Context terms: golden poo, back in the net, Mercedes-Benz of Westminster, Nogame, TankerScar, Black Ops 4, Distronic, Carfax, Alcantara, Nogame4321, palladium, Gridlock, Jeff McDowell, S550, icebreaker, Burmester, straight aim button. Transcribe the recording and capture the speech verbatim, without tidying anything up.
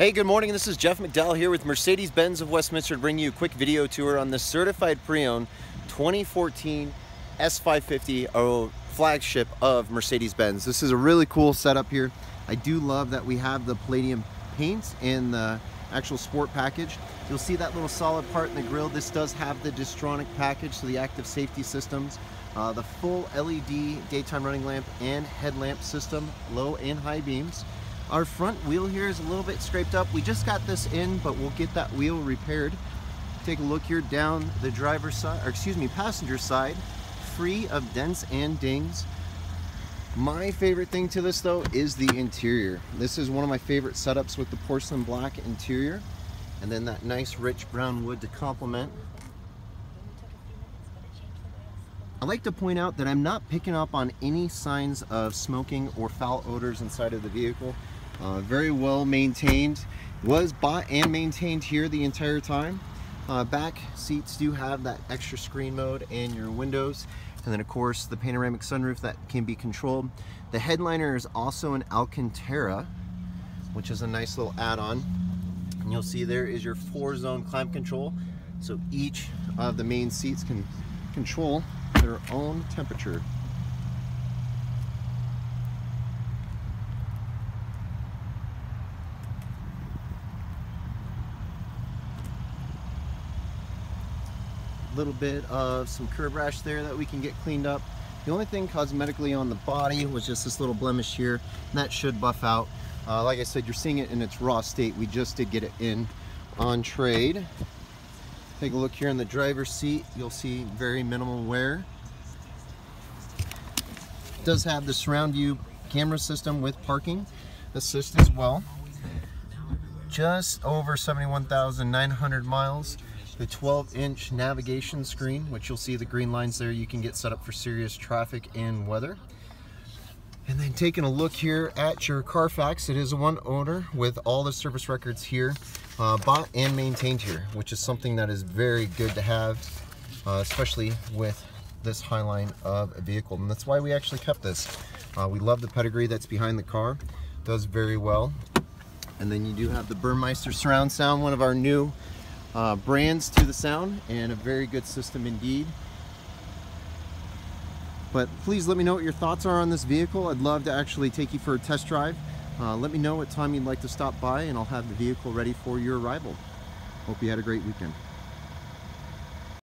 Hey, good morning. This is Jeff McDowell here with Mercedes-Benz of Westminster to bring you a quick video tour on this certified pre-owned twenty fourteen S five fifty flagship of Mercedes-Benz. This is a really cool setup here. I do love that we have the palladium paints in the actual sport package. You'll see that little solid part in the grille. This does have the Distronic package, so the active safety systems, uh, the full L E D daytime running lamp and headlamp system, low and high beams. Our front wheel here is a little bit scraped up. We just got this in, but we'll get that wheel repaired. Take a look here down the driver's side, or excuse me, passenger side, free of dents and dings. My favorite thing to this though is the interior. This is one of my favorite setups with the porcelain black interior and then that nice rich brown wood to complement. I like to point out that I'm not picking up on any signs of smoking or foul odors inside of the vehicle. Uh, very well maintained, was bought and maintained here the entire time. Uh, back seats do have that extra screen mode and your windows, and then of course the panoramic sunroof that can be controlled. The headliner is also an Alcantara, which is a nice little add-on, and you'll see there is your four zone climate control, so each of the main seats can control their own temperature. Little bit of some curb rash there that we can get cleaned up. The only thing cosmetically on the body was just this little blemish here, and that should buff out. Uh, like I said, you're seeing it in its raw state. We just did get it in on trade. Take a look here in the driver's seat. You'll see very minimal wear. It does have the surround view camera system with parking assist as well. Just over seventy-one thousand nine hundred miles. The twelve inch navigation screen, which you'll see the green lines there, you can get set up for serious traffic and weather. And then taking a look here at your Carfax, it is a one owner with all the service records here, uh, bought and maintained here, which is something that is very good to have, uh, especially with this high line of a vehicle. And that's why we actually kept this. Uh, we love the pedigree that's behind the car, it does very well. And then you do have the Burmester surround sound, one of our new Uh, brands to the sound, and a very good system indeed. But please let me know what your thoughts are on this vehicle. I'd love to actually take you for a test drive. Uh, let me know what time you'd like to stop by, and I'll have the vehicle ready for your arrival. Hope you had a great weekend.